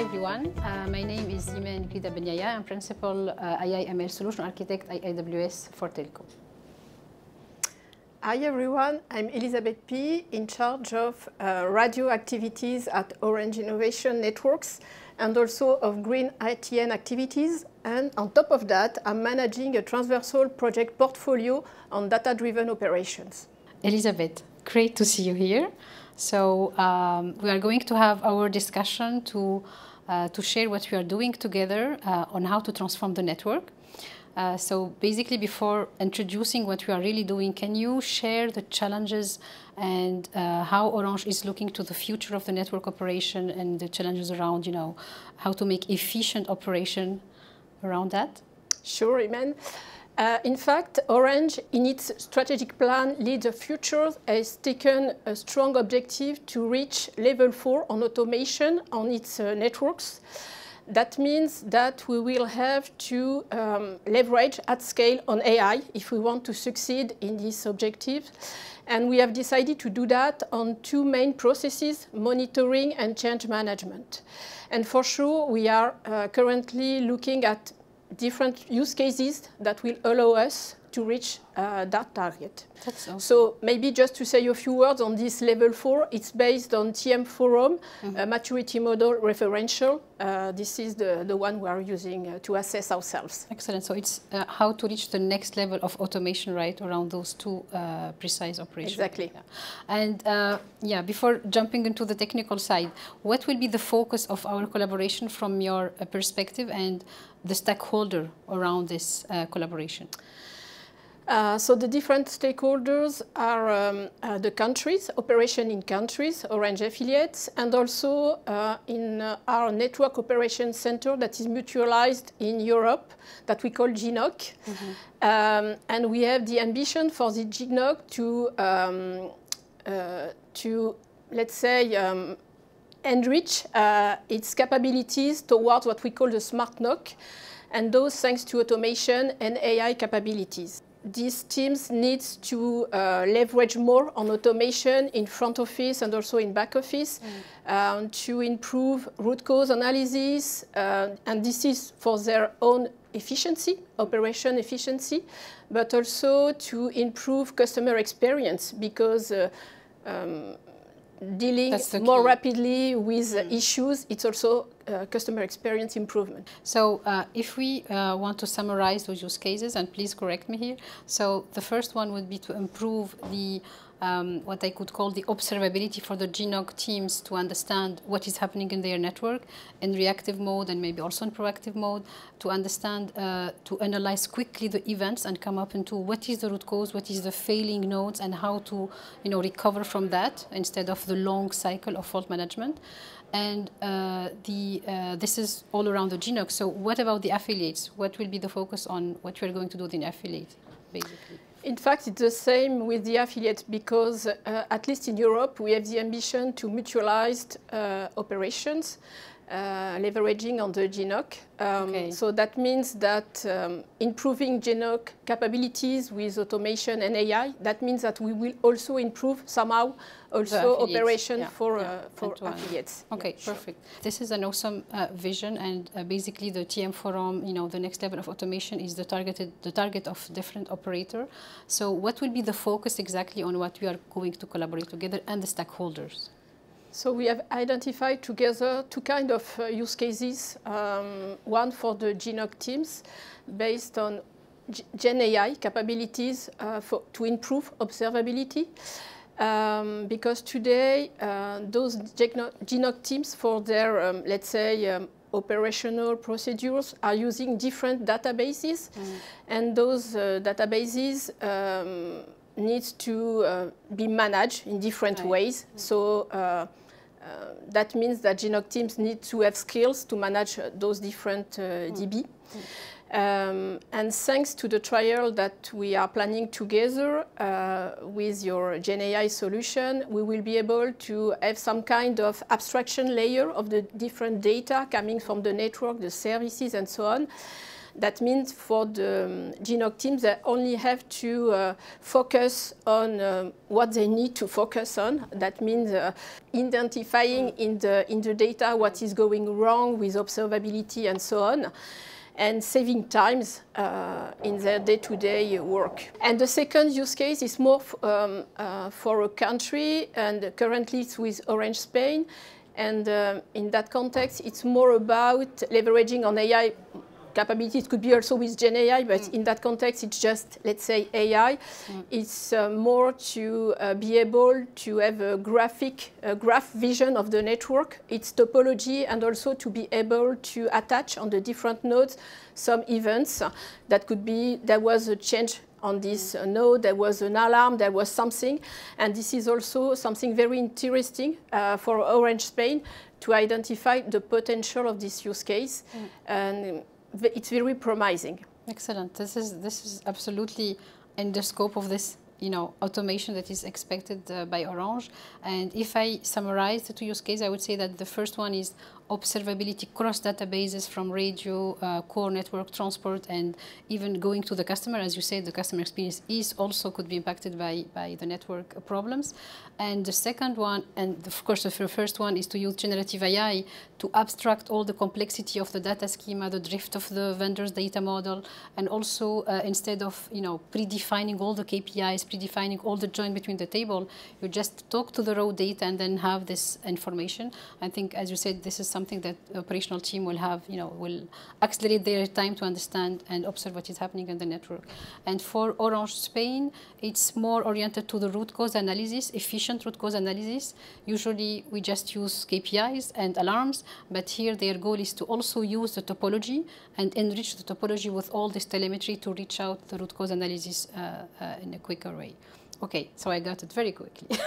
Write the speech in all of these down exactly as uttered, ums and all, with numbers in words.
Hi everyone, uh, my name is Imen Grida Ben Yahya. I'm Principal uh, A I M L Solution Architect at A W S for Telco. Hi everyone, I'm Elizabeth Py, in charge of uh, radio activities at Orange Innovation Networks and also of green I T N activities. And on top of that, I'm managing a transversal project portfolio on data-driven operations. Elizabeth, great to see you here. So um, we are going to have our discussion to, uh, to share what we are doing together uh, on how to transform the network. Uh, so basically, before introducing what we are really doing, can you share the challenges and uh, how Orange is looking to the future of the network operation and the challenges around, you know, how to make efficient operation around that? Sure, Imen. Uh, in fact, Orange, in its strategic plan, Lead the Future, has taken a strong objective to reach level four on automation on its uh, networks. That means that we will have to um, leverage at scale on A I if we want to succeed in this objective. And we have decided to do that on two main processes, monitoring and change management. And for sure, we are uh, currently looking at different use cases that will allow us to reach uh, that target. That's awesome. So maybe just to say a few words on this level four, it's based on T M Forum, mm-hmm. a maturity model referential. Uh, this is the, the one we are using uh, to assess ourselves. Excellent. So it's uh, how to reach the next level of automation, right, around those two uh, precise operations. Exactly. Yeah. And uh, yeah, before jumping into the technical side, what will be the focus of our collaboration from your uh, perspective and the stakeholder around this uh, collaboration? Uh, so the different stakeholders are um, uh, the countries, operation in countries, Orange affiliates, and also uh, in uh, our network operations center that is mutualized in Europe, that we call G N O C. Mm-hmm. um, and we have the ambition for the G N O C to, um, uh, to let's say, um, enrich uh, its capabilities towards what we call the smart N O C, and those thanks to automation and A I capabilities. These teams need to uh, leverage more on automation in front office and also in back office mm. um, to improve root cause analysis. Uh, and this is for their own efficiency, operation efficiency, but also to improve customer experience because uh, um, dealing more rapidly with mm. issues, it's also uh, customer experience improvement. So uh, if we uh, want to summarize those use cases, and please correct me here, so the first one would be to improve the um, what I could call the observability for the G N O C teams to understand what is happening in their network in reactive mode and maybe also in proactive mode, to understand, uh, to analyze quickly the events and come up into what is the root cause, what is the failing nodes, and how to, you know, recover from that instead of the long cycle of fault management. And uh, the, uh, this is all around the G N O C. So what about the affiliates? What will be the focus on what we're going to do with the affiliate, basically? In fact, it's the same with the affiliates because, uh, at least in Europe, we have the ambition to mutualize uh, operations, uh, leveraging on the G N O C. Um, okay. So that means that um, improving G N O C capabilities with automation and A I, that means that we will also improve somehow also operation yeah. for, yeah. Uh, for affiliates. Okay, yeah, perfect. Sure. This is an awesome uh, vision, and uh, basically the T M Forum, you know, the next level of automation is the targeted, the target of different operator. So what will be the focus exactly on what we are going to collaborate together and the stakeholders? So we have identified together two kind of uh, use cases, um, one for the G N O C teams based on Gen A I capabilities uh, for, to improve observability. Um, because today uh, those G N O C teams for their, um, let's say, um, operational procedures are using different databases. Mm. And those uh, databases um, needs to uh, be managed in different right. ways. Mm-hmm. So uh, uh, that means that G N O C teams need to have skills to manage those different uh, mm. D B. Mm. Um, and thanks to the trial that we are planning together uh, with your Gen A I solution, we will be able to have some kind of abstraction layer of the different data coming from the network, the services, and so on. That means for the G N O C teams, they only have to uh, focus on um, what they need to focus on. That means uh, identifying in the, in the data what is going wrong with observability and so on, and saving times uh, in their day-to-day work. And the second use case is more f um, uh, for a country, and currently it's with Orange Spain. And um, in that context, it's more about leveraging on A I capabilities. It could be also with Gen A I, but mm. in that context, it's just, let's say, A I. Mm. It's uh, more to uh, be able to have a graphic, a graph vision of the network, its topology, and also to be able to attach on the different nodes some events. That could be, there was a change on this uh, node, there was an alarm, there was something. And this is also something very interesting uh, for Orange Spain, to identify the potential of this use case. Mm. And it's very promising. Excellent. This is, this is absolutely in the scope of this, you know, automation that is expected uh, by Orange. And if I summarize the two use cases, I would say that the first one is observability cross databases from radio, uh, core network, transport, and even going to the customer. As you said, the customer experience is also could be impacted by, by the network problems. And the second one, and of course the first one, is to use generative A I to abstract all the complexity of the data schema, the drift of the vendor's data model, and also uh, instead of, you know, predefining all the K P Is, predefining all the join between the table, you just talk to the raw data and then have this information. I think, as you said, this is something something that the operational team will have, you know, will accelerate their time to understand and observe what is happening in the network. And for Orange Spain, it's more oriented to the root cause analysis, efficient root cause analysis. Usually we just use K P Is and alarms, but here their goal is to also use the topology and enrich the topology with all this telemetry to reach out the root cause analysis uh, uh, in a quicker way. Okay, so I got it very quickly.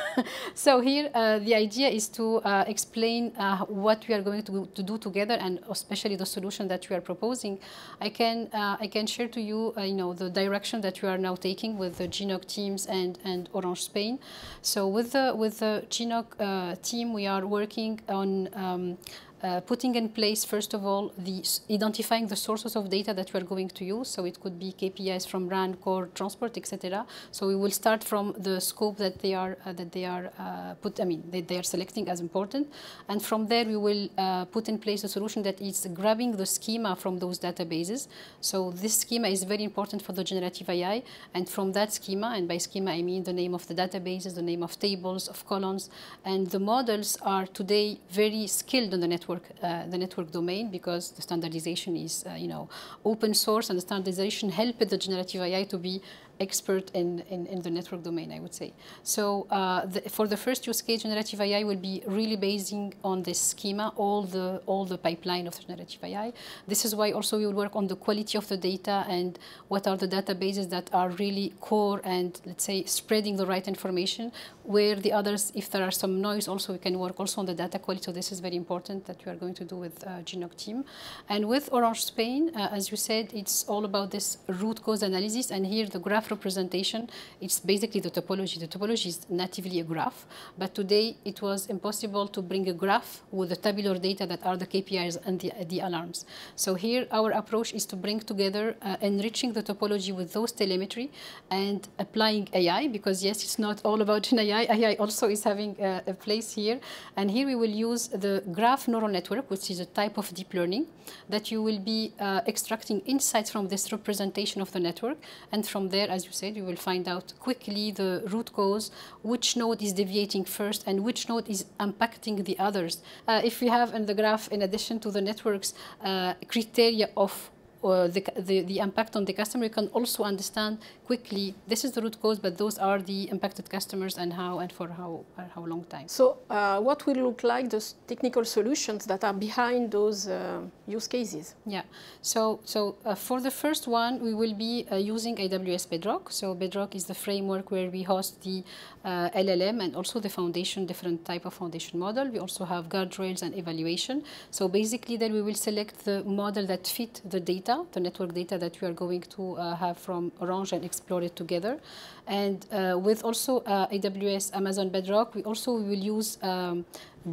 So here, uh, the idea is to uh, explain uh, what we are going to, to do together, and especially the solution that we are proposing. I can uh, I can share to you, uh, you know, the direction that we are now taking with the G N O C teams and and Orange Spain. So with the with the G N O C uh, team, we are working on. Um, Uh, putting in place, first of all, the identifying the sources of data that we are going to use. So it could be K P Is from RAN, core, transport, et cetera. So we will start from the scope that they are uh, that they are uh, put. I mean, that they are selecting as important, and from there we will uh, put in place a solution that is grabbing the schema from those databases. So this schema is very important for the generative A I, and from that schema, and by schema I mean the name of the databases, the name of tables, of columns, and the models are today very skilled on the network. Uh, the network domain, because the standardization is, uh, you know, open source, and the standardization helped the generative A I to be expert in, in, in the network domain, I would say. So uh, the, for the first use case, generative A I will be really basing on this schema, all the all the pipeline of the generative A I. This is why also we will work on the quality of the data and what are the databases that are really core and, let's say, spreading the right information. Where the others, if there are some noise, also we can work also on the data quality. So this is very important that we are going to do with uh, G N O C team. And with Orange Spain, uh, as you said, it's all about this root cause analysis, and here the graph representation, it's basically the topology. The topology is natively a graph, but today it was impossible to bring a graph with the tabular data that are the K P Is and the, the alarms. So here our approach is to bring together uh, enriching the topology with those telemetry and applying A I, because yes, it's not all about Gen A I. A I also is having uh, a place here, and here we will use the graph neural network, which is a type of deep learning, that you will be uh, extracting insights from this representation of the network, and from there, as you said, you will find out quickly the root cause, which node is deviating first and which node is impacting the others. Uh, if we have in the graph, in addition to the networks, uh, criteria of Uh, the, the, the impact on the customer, you can also understand quickly this is the root cause, but those are the impacted customers and how and for how uh, how long time. So uh, what will look like those technical solutions that are behind those uh, use cases? Yeah, so so uh, for the first one, we will be uh, using A W S Bedrock. So Bedrock is the framework where we host the uh, L L M and also the foundation, different type of foundation model. We also have guardrails and evaluation. So basically then we will select the model that fit the data, the network data that we are going to uh, have from Orange and explore it together. And uh, with also uh, A W S Amazon Bedrock, we also will use um,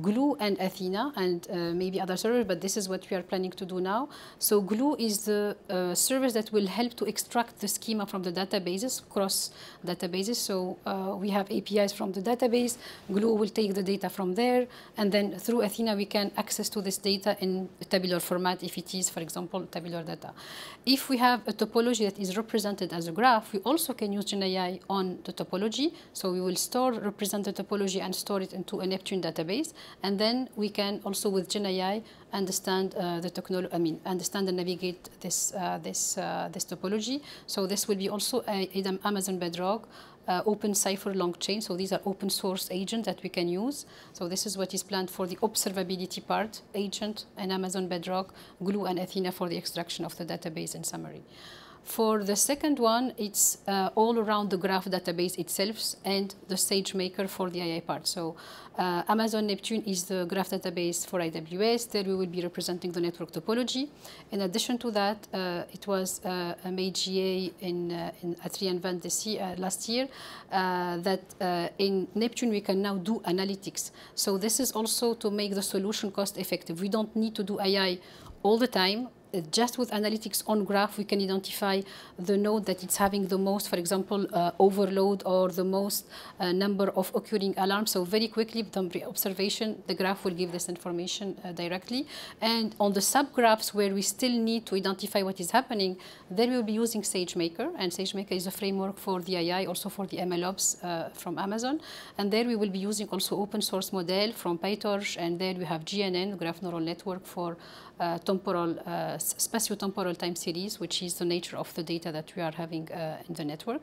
Glue and Athena and uh, maybe other servers, but this is what we are planning to do now. So Glue is the uh, service that will help to extract the schema from the databases, cross databases. So uh, we have A P Is from the database, Glue will take the data from there, and then through Athena we can access to this data in tabular format if it is, for example, tabular data. If we have a topology that is represented as a graph, we also can use GenAI on the topology. So we will store, represent the topology and store it into a Neptune database. And then we can also, with GenAI, understand uh, the technology. I mean, understand and navigate this uh, this uh, this topology. So this will be also a, a Amazon Bedrock, uh, OpenCypher, LongChain. So these are open source agents that we can use. So this is what is planned for the observability part: agent and Amazon Bedrock, Glue and Athena for the extraction of the database and summary. For the second one, it's uh, all around the graph database itself and the SageMaker for the A I part. So uh, Amazon Neptune is the graph database for A W S. There we will be representing the network topology. In addition to that, uh, it was uh, a made G A in, uh, in at reInvent this year, uh, last year, uh, that uh, in Neptune we can now do analytics. So this is also to make the solution cost effective. We don't need to do A I all the time. Just with analytics on graph, we can identify the node that it's having the most, for example, uh, overload or the most uh, number of occurring alarms. So very quickly, the observation, the graph will give this information uh, directly. And on the subgraphs where we still need to identify what is happening, then we'll be using SageMaker. And SageMaker is a framework for the A I, also for the MLOps uh, from Amazon. And there we will be using also open source model from PyTorch. And there we have G N N, Graph Neural Network, for uh, temporal uh, spatiotemporal time series, which is the nature of the data that we are having uh, in the network.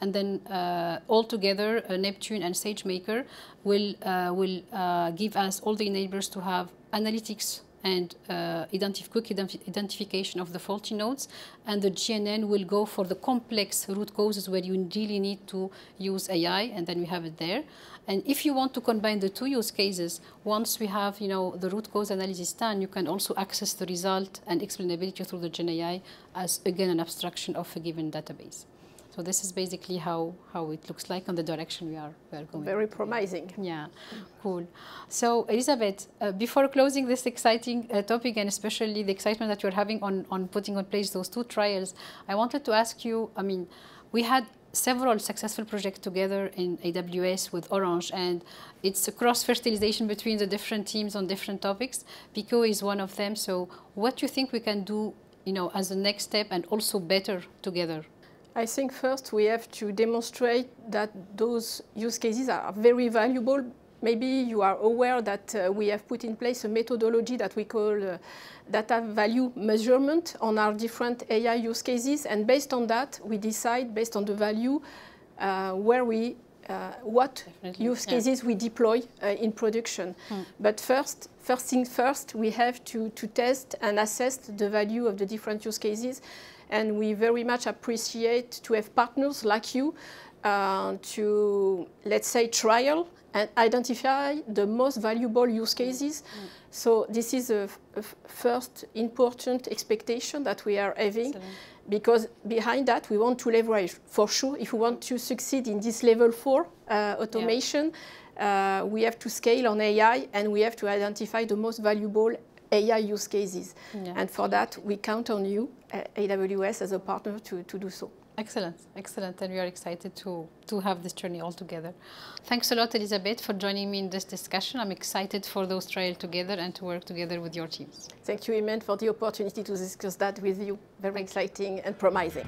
And then uh, all together, uh, Neptune and SageMaker will, uh, will uh, give us all the enablers to have analytics and uh, identif quick identif identification of the faulty nodes. And the G N N will go for the complex root causes where you really need to use A I, and then we have it there. And if you want to combine the two use cases, once we have, you know, the root cause analysis done, you can also access the result and explainability through the GenAI as, again, an abstraction of a given database. So this is basically how, how it looks like and the direction we are, we are going. Very promising. Yeah, cool. So Elizabeth, uh, before closing this exciting uh, topic, and especially the excitement that you're having on, on putting on place those two trials, I wanted to ask you, I mean, we had several successful projects together in A W S with Orange, and it's a cross-fertilization between the different teams on different topics. Pico is one of them. So what do you think we can do, you know, as the next step and also better together? I think first we have to demonstrate that those use cases are very valuable. Maybe you are aware that uh, we have put in place a methodology that we call uh, data value measurement on our different A I use cases. And based on that, we decide based on the value uh, where we, uh, what Definitely. use cases yeah. we deploy uh, in production. Hmm. But first, first thing first, we have to, to test and assess the value of the different use cases. And we very much appreciate to have partners like you uh, to, let's say, trial and identify the most valuable use cases. Mm-hmm. So this is a, a first important expectation that we are having. Excellent. Because behind that, we want to leverage, for sure. If we want to succeed in this level four uh, automation, yeah. uh, we have to scale on A I, and we have to identify the most valuable A I use cases. Yeah. And for that, we count on you, uh, A W S, as a partner to, to do so. Excellent, excellent. And we are excited to, to have this journey all together. Thanks a lot, Elizabeth, for joining me in this discussion. I'm excited for those trials together and to work together with your teams. Thank you, Imen, for the opportunity to discuss that with you. Very exciting and promising.